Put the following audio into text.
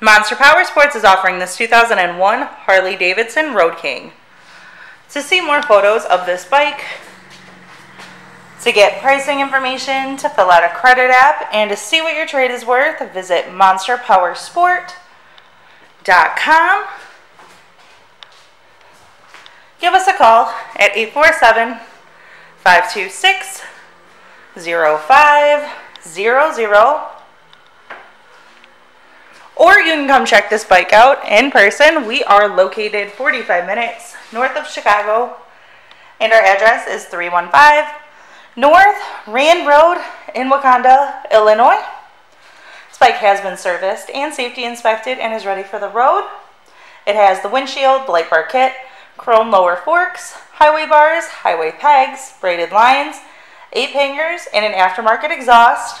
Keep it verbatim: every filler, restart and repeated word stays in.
Monster Powersports is offering this two thousand one Harley-Davidson Road King. To see more photos of this bike, to get pricing information, to fill out a credit app, and to see what your trade is worth, visit monster powersport dot com. Give us a call at eight four seven, five two six, zero five zero zero. Or you can come check this bike out in person. We are located forty-five minutes north of Chicago, and our address is three one five North Rand Road in Wauconda, Illinois. This bike has been serviced and safety inspected and is ready for the road. It has the windshield, light bar kit, chrome lower forks, highway bars, highway pegs, braided lines, ape hangers, and an aftermarket exhaust.